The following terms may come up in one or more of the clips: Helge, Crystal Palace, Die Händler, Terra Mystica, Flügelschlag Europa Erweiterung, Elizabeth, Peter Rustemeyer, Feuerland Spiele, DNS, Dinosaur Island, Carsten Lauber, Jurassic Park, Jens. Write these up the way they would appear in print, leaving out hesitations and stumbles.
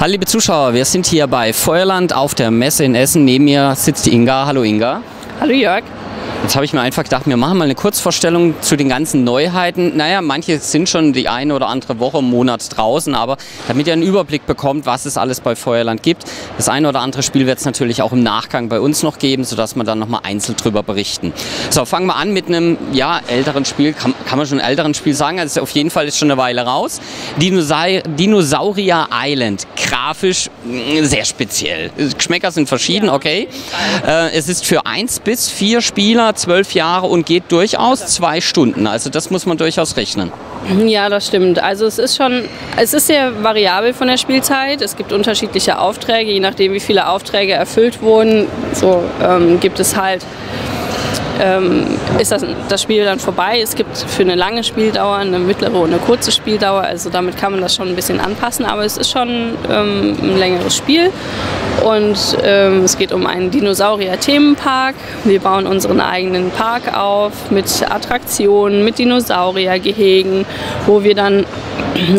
Hallo liebe Zuschauer, wir sind hier bei Feuerland auf der Messe in Essen. Neben mir sitzt die Inga. Hallo Inga. Hallo Jörg. Jetzt habe ich mir einfach gedacht, wir machen mal eine Kurzvorstellung zu den ganzen Neuheiten. Naja, manche sind schon die eine oder andere Woche, Monat draußen, aber damit ihr einen Überblick bekommt, was es alles bei Feuerland gibt. Das eine oder andere Spiel wird es natürlich auch im Nachgang bei uns noch geben, sodass wir dann nochmal einzeln drüber berichten. So, fangen wir an mit einem, ja, älteren Spiel. Kann man schon älteren Spiel sagen, also auf jeden Fall ist schon eine Weile raus. Dinosaur Island, grafisch sehr speziell. Geschmäcker sind verschieden, okay. Es ist für 1 bis 4 Spieler, 12 Jahre und geht durchaus 2 Stunden. Also das muss man durchaus rechnen. Ja, das stimmt. Also es ist sehr variabel von der Spielzeit. Es gibt unterschiedliche Aufträge, je nachdem wie viele Aufträge erfüllt wurden. So gibt es halt, ist das Spiel dann vorbei. Es gibt für eine lange Spieldauer, eine mittlere und eine kurze Spieldauer. Also damit kann man das schon ein bisschen anpassen. Aber es ist schon ein längeres Spiel. Und es geht um einen Dinosaurier-Themenpark. Wir bauen unseren eigenen Park auf mit Attraktionen, mit Dinosauriergehegen, wo wir dann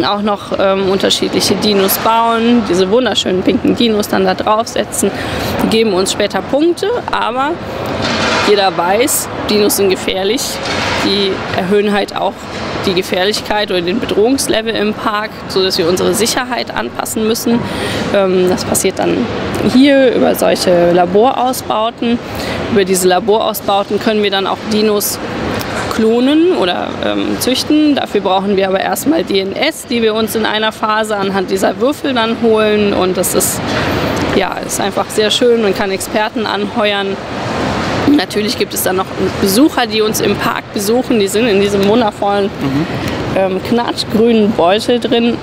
auch noch unterschiedliche Dinos bauen, diese wunderschönen pinken Dinos dann da draufsetzen. Die geben uns später Punkte, aber jeder weiß, Dinos sind gefährlich. Die erhöhen halt auch die Gefährlichkeit oder den Bedrohungslevel im Park, sodass wir unsere Sicherheit anpassen müssen. Das passiert dann hier über solche Laborausbauten. Über diese Laborausbauten können wir dann auch Dinos klonen oder züchten. Dafür brauchen wir aber erstmal DNS, die wir uns in einer Phase anhand dieser Würfel dann holen. Und das ist, ja, ist einfach sehr schön. Man kann Experten anheuern. Natürlich gibt es dann noch Besucher, die uns im Park besuchen. Die sind in diesem wundervollen knatschgrünen Beutel drin.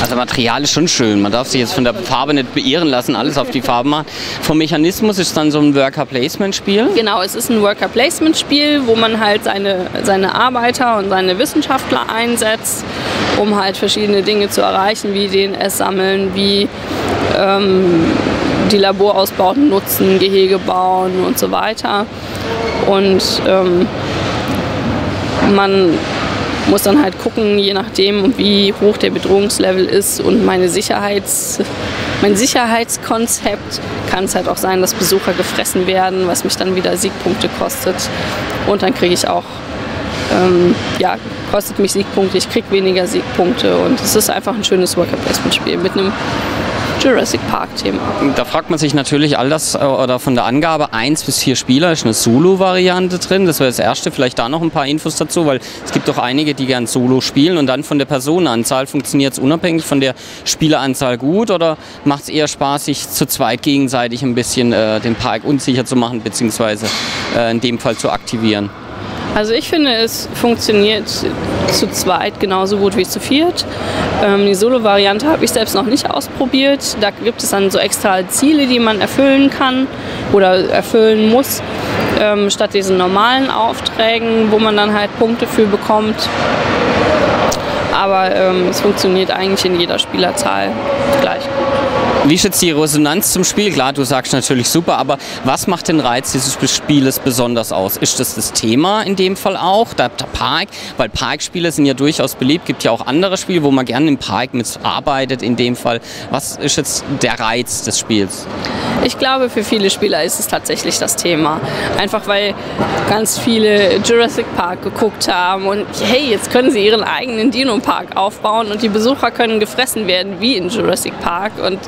Also Material ist schon schön. Man darf sich jetzt von der Farbe nicht beirren lassen, alles auf die Farben machen. Vom Mechanismus ist dann so ein Worker-Placement-Spiel? Genau, es ist ein Worker-Placement-Spiel, wo man halt seine Arbeiter und seine Wissenschaftler einsetzt, um halt verschiedene Dinge zu erreichen, wie DNS sammeln, wie die Laborausbauten nutzen, Gehege bauen und so weiter. Und man muss dann halt gucken, je nachdem, wie hoch der Bedrohungslevel ist und mein Sicherheitskonzept. Kann es halt auch sein, dass Besucher gefressen werden, was mich dann wieder Siegpunkte kostet. Und dann kriege ich auch, ja, kostet mich Siegpunkte, ich kriege weniger Siegpunkte. Und es ist einfach ein schönes Worker-Placement-Spiel mit einem Jurassic Park-Thema. Da fragt man sich natürlich all das, oder von der Angabe 1 bis 4 Spieler ist eine Solo-Variante drin. Das wäre das Erste. Vielleicht da noch ein paar Infos dazu, weil es gibt doch einige, die gern Solo spielen und dann von der Personenanzahl funktioniert es unabhängig von der Spieleranzahl gut, oder macht es eher Spaß, sich zu zweit gegenseitig ein bisschen den Park unsicher zu machen bzw. In dem Fall zu aktivieren? Also ich finde, es funktioniert zu zweit genauso gut wie zu viert. Die Solo-Variante habe ich selbst noch nicht ausprobiert. Da gibt es dann so extra Ziele, die man erfüllen kann oder erfüllen muss, statt diesen normalen Aufträgen, wo man dann halt Punkte für bekommt. Aber es funktioniert eigentlich in jeder Spielerzahl gleich. Wie ist jetzt die Resonanz zum Spiel? Klar, du sagst natürlich super, aber was macht den Reiz dieses Spieles besonders aus? Ist das das Thema in dem Fall auch, der Park? Weil Parkspiele sind ja durchaus beliebt, gibt ja auch andere Spiele, wo man gerne im Park mitarbeitet in dem Fall. Was ist jetzt der Reiz des Spiels? Ich glaube, für viele Spieler ist es tatsächlich das Thema. Einfach weil ganz viele Jurassic Park geguckt haben und hey, jetzt können sie ihren eigenen Dino-Park aufbauen und die Besucher können gefressen werden wie in Jurassic Park. Und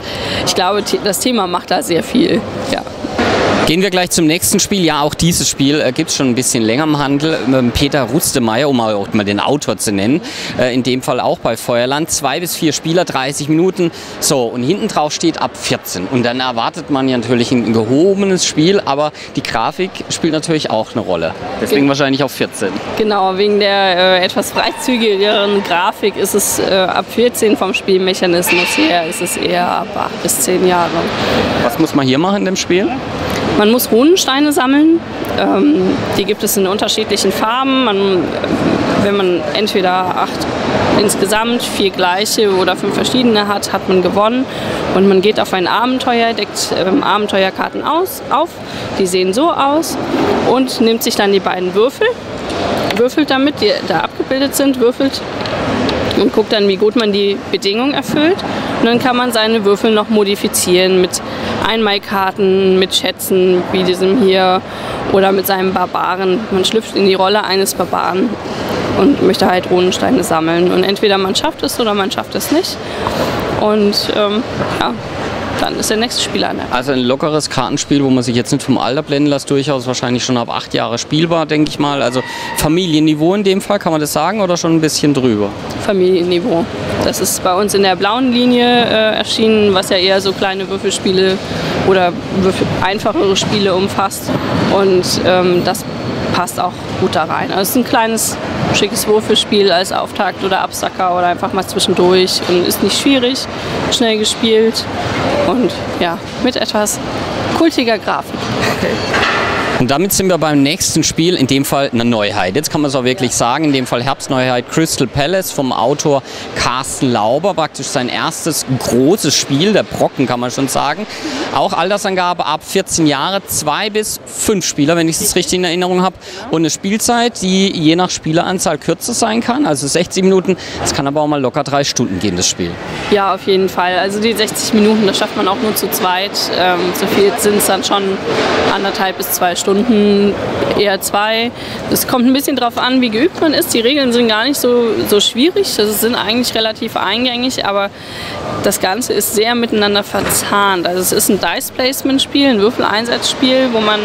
ich glaube, das Thema macht da sehr viel. Ja. Gehen wir gleich zum nächsten Spiel. Ja, auch dieses Spiel gibt es schon ein bisschen länger im Handel. Peter Rustemeyer, um auch mal den Autor zu nennen, in dem Fall auch bei Feuerland. 2 bis 4 Spieler, 30 Minuten. So, und hinten drauf steht ab 14. Und dann erwartet man ja natürlich ein gehobenes Spiel, aber die Grafik spielt natürlich auch eine Rolle. Deswegen wahrscheinlich auf 14. Genau, wegen der etwas freizügigeren Grafik ist es ab 14 vom Spielmechanismus her, ist es eher ab 8 bis 10 Jahre. Was muss man hier machen in dem Spiel? Man muss Runensteine sammeln, die gibt es in unterschiedlichen Farben. Wenn man entweder 8 insgesamt, 4 gleiche oder 5 verschiedene hat, hat man gewonnen. Und man geht auf ein Abenteuer, deckt Abenteuerkarten auf, die sehen so aus, und nimmt sich dann die beiden Würfel, würfelt damit, die da abgebildet sind, würfelt und guckt dann, wie gut man die Bedingungen erfüllt. Und dann kann man seine Würfel noch modifizieren mit Einmalkarten, mit Schätzen wie diesem hier oder mit seinem Barbaren. Man schlüpft in die Rolle eines Barbaren und möchte halt Runensteine sammeln. Und entweder man schafft es oder man schafft es nicht. Und ja, dann ist der nächste Spieler an. Also ein lockeres Kartenspiel, wo man sich jetzt nicht vom Alter blenden lässt, durchaus wahrscheinlich schon ab 8 Jahre spielbar, denke ich mal. Also Familienniveau in dem Fall, kann man das sagen, oder schon ein bisschen drüber? Familienniveau. Das ist bei uns in der blauen Linie erschienen, was ja eher so kleine Würfelspiele oder einfachere Spiele umfasst. Und das passt auch gut da rein. Also es ist ein kleines, schickes Würfelspiel als Auftakt oder Absacker oder einfach mal zwischendurch und ist nicht schwierig, schnell gespielt und ja, mit etwas kultiger Grafik. Und damit sind wir beim nächsten Spiel, in dem Fall eine Neuheit. Jetzt kann man es auch wirklich sagen, in dem Fall Herbstneuheit Crystal Palace vom Autor Carsten Lauber. Praktisch sein erstes großes Spiel, der Brocken kann man schon sagen. Auch Altersangabe ab 14 Jahre, 2 bis 5 Spieler, wenn ich es richtig in Erinnerung habe. Und eine Spielzeit, die je nach Spieleranzahl kürzer sein kann, also 60 Minuten. Es kann aber auch mal locker 3 Stunden gehen, das Spiel. Ja, auf jeden Fall. Also die 60 Minuten, das schafft man auch nur zu zweit. So viel sind es dann schon 1,5 bis 2 Stunden. Eher 2. Es kommt ein bisschen drauf an, wie geübt man ist. Die Regeln sind gar nicht so schwierig. Das sind eigentlich relativ eingängig, aber das Ganze ist sehr miteinander verzahnt. Also es ist ein Dice-Placement-Spiel, ein Würfeleinsatzspiel, wo man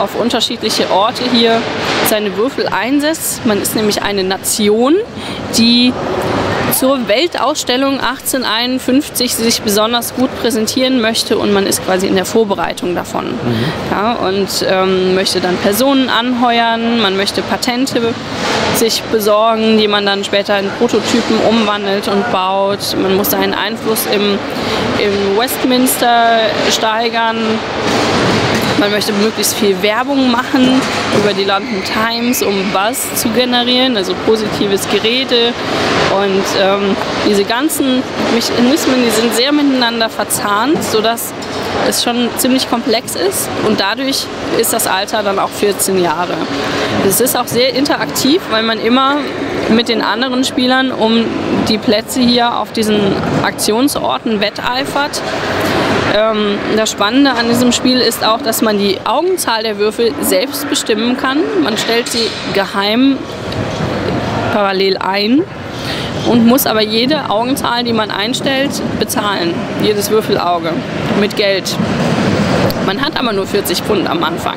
auf unterschiedliche Orte hier seine Würfel einsetzt. Man ist nämlich eine Nation, die zur Weltausstellung 1851 sich besonders gut präsentieren möchte und man ist quasi in der Vorbereitung davon. Ja, und möchte dann Personen anheuern, man möchte Patente sich besorgen, die man dann später in Prototypen umwandelt und baut. Man muss seinen Einfluss im Westminster steigern. Man möchte möglichst viel Werbung machen über die London Times, um Buzz zu generieren, also positives Gerede. Und diese ganzen Mechanismen, die sind sehr miteinander verzahnt, sodass es schon ziemlich komplex ist. Und dadurch ist das Alter dann auch 14 Jahre. Es ist auch sehr interaktiv, weil man immer mit den anderen Spielern um die Plätze hier auf diesen Aktionsorten wetteifert. Das Spannende an diesem Spiel ist auch, dass man die Augenzahl der Würfel selbst bestimmen kann. Man stellt sie geheim parallel ein und muss aber jede Augenzahl, die man einstellt, bezahlen. Jedes Würfelauge mit Geld. Man hat aber nur 40 Pfund am Anfang.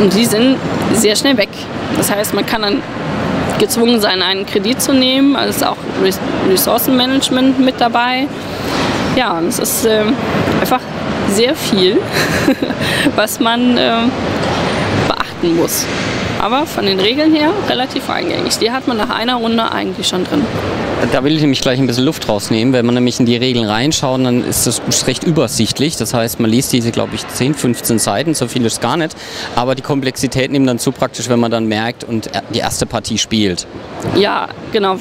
Und die sind sehr schnell weg. Das heißt, man kann dann gezwungen sein, einen Kredit zu nehmen. Also ist auch Ressourcenmanagement mit dabei. Ja, und es ist einfach sehr viel, was man beachten muss. Aber von den Regeln her relativ eingängig. Die hat man nach einer Runde eigentlich schon drin. Da will ich nämlich gleich ein bisschen Luft rausnehmen. Wenn man nämlich in die Regeln reinschaut, dann ist das recht übersichtlich. Das heißt, man liest diese, glaube ich, 10, 15 Seiten, so viel ist gar nicht. Aber die Komplexität nimmt dann zu praktisch, wenn man dann merkt und die erste Partie spielt. Ja, genau.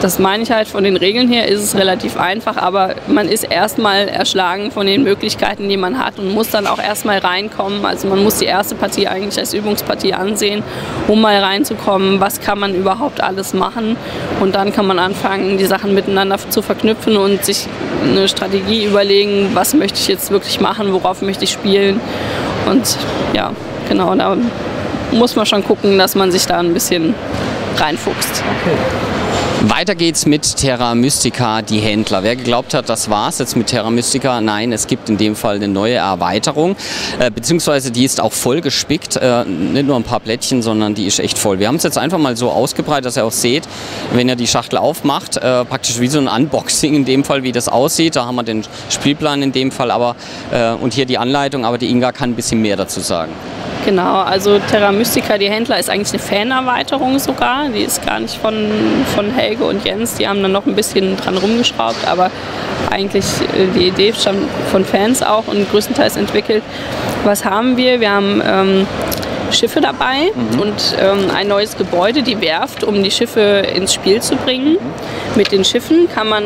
Das meine ich halt, von den Regeln her ist es relativ einfach, aber man ist erstmal erschlagen von den Möglichkeiten, die man hat und muss dann auch erstmal reinkommen. Also man muss die erste Partie eigentlich als Übungspartie ansehen, um mal reinzukommen, was kann man überhaupt alles machen. Und dann kann man anfangen, die Sachen miteinander zu verknüpfen und sich eine Strategie überlegen, was möchte ich jetzt wirklich machen, worauf möchte ich spielen. Und ja, genau, da muss man schon gucken, dass man sich da ein bisschen reinfuchst. Okay. Weiter geht's mit Terra Mystica, die Händler. Wer geglaubt hat, das war's jetzt mit Terra Mystica, nein, es gibt in dem Fall eine neue Erweiterung, beziehungsweise die ist auch voll gespickt, nicht nur ein paar Blättchen, sondern die ist echt voll. Wir haben es jetzt einfach mal so ausgebreitet, dass ihr auch seht, wenn ihr die Schachtel aufmacht, praktisch wie so ein Unboxing in dem Fall, wie das aussieht. Da haben wir den Spielplan in dem Fall aber und hier die Anleitung, aber die Inga kann ein bisschen mehr dazu sagen. Genau, also Terra Mystica, die Händler, ist eigentlich eine Fanerweiterung sogar. Die ist gar nicht von Helge und Jens, die haben dann noch ein bisschen dran rumgeschraubt, aber eigentlich die Idee stammt von Fans auch und größtenteils entwickelt. Was haben wir? Wir haben Schiffe dabei und ein neues Gebäude, die Werft, um die Schiffe ins Spiel zu bringen. Mit den Schiffen kann man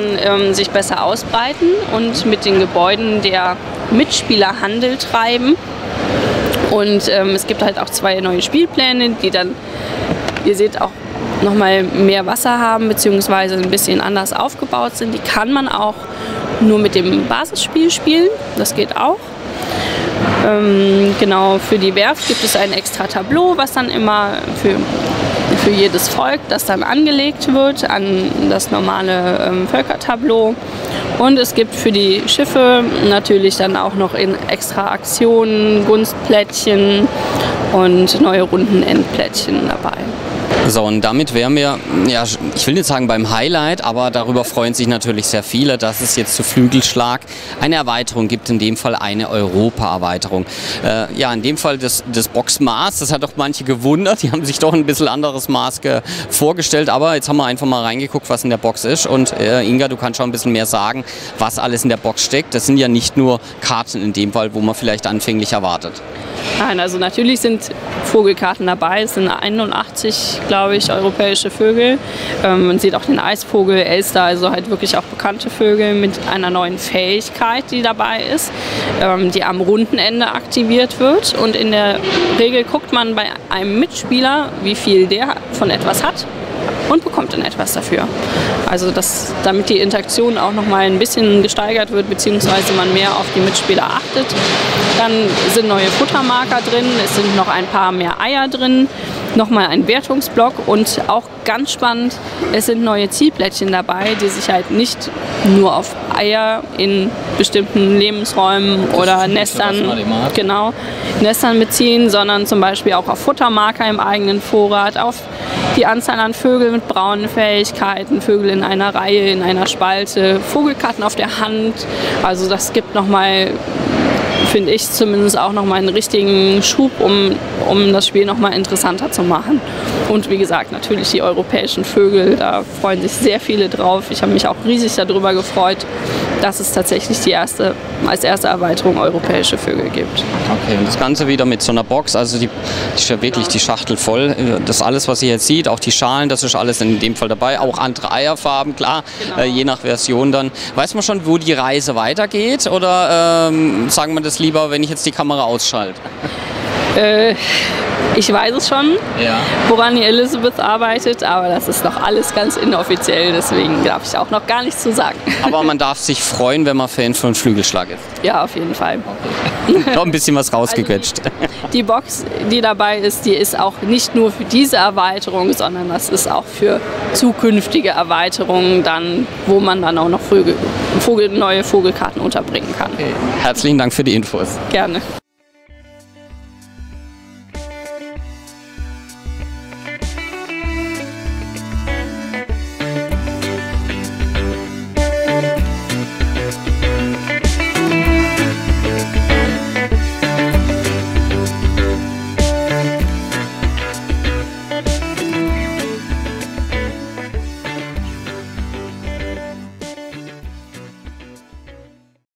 sich besser ausbreiten und mit den Gebäuden der Mitspieler Handel treiben. Und es gibt halt auch 2 neue Spielpläne, die dann, ihr seht auch nochmal mehr Wasser haben bzw. ein bisschen anders aufgebaut sind. Die kann man auch nur mit dem Basisspiel spielen, das geht auch. Genau, für die Werft gibt es ein extra Tableau, was dann immer für jedes Volk, das dann angelegt wird an das normale Völkertableau. Und es gibt für die Schiffe natürlich dann auch noch in extra Aktionen, Gunstplättchen und neue Runden-Endplättchen dabei. So, und damit wären wir, ja, ich will nicht sagen beim Highlight, aber darüber freuen sich natürlich sehr viele, dass es jetzt zu Flügelschlag eine Erweiterung gibt, in dem Fall eine Europa-Erweiterung. Ja, in dem Fall das Boxmaß, das hat doch manche gewundert, die haben sich doch ein bisschen anderes Maß vorgestellt, aber jetzt haben wir einfach mal reingeguckt, was in der Box ist, und Inga, du kannst schon ein bisschen mehr sagen, was alles in der Box steckt. Das sind ja nicht nur Karten in dem Fall, wo man vielleicht anfänglich erwartet. Nein, also natürlich sind Vogelkarten dabei, es sind 81, glaube ich, europäische Vögel. Man sieht auch den Eisvogel, Elster, also halt wirklich auch bekannte Vögel mit einer neuen Fähigkeit, die dabei ist, die am Rundenende aktiviert wird. Und in der Regel guckt man bei einem Mitspieler, wie viel der von etwas hat und bekommt dann etwas dafür. Also damit die Interaktion auch noch mal ein bisschen gesteigert wird, beziehungsweise man mehr auf die Mitspieler achtet. Dann sind neue Futtermarker drin, es sind noch ein paar mehr Eier drin, nochmal ein Wertungsblock und auch ganz spannend, es sind neue Zielplättchen dabei, die sich halt nicht nur auf Eier in bestimmten Lebensräumen oder Nestern beziehen, sondern zum Beispiel auch auf Futtermarker im eigenen Vorrat, auf die Anzahl an Vögel mit braunen Fähigkeiten, Vögel in einer Reihe, in einer Spalte, Vogelkarten auf der Hand. Also das gibt nochmal, finde ich zumindest, auch nochmal einen richtigen Schub, um das Spiel nochmal interessanter zu machen. Und wie gesagt, natürlich die europäischen Vögel, da freuen sich sehr viele drauf. Ich habe mich auch riesig darüber gefreut, dass es tatsächlich als erste Erweiterung europäische Vögel gibt. Okay, und das Ganze wieder mit so einer Box, also die ist ja wirklich die Schachtel voll. Das alles, was ihr jetzt seht, auch die Schalen, das ist alles in dem Fall dabei. Auch andere Eierfarben, klar, genau. Je nach Version dann. Weiß man schon, wo die Reise weitergeht, oder sagen wir das lieber, wenn ich jetzt die Kamera ausschalte? Ich weiß es schon, ja, woran die Elizabeth arbeitet, aber das ist noch alles ganz inoffiziell, deswegen darf ich auch noch gar nichts zu sagen. Aber man darf sich freuen, wenn man Fan von Flügelschlag ist. Ja, auf jeden Fall. Okay. Noch ein bisschen was rausgequetscht. Also die Box, die dabei ist, die ist auch nicht nur für diese Erweiterung, sondern das ist auch für zukünftige Erweiterungen dann, wo man dann auch noch neue Vogelkarten unterbringen kann. Okay. Herzlichen Dank für die Infos. Gerne.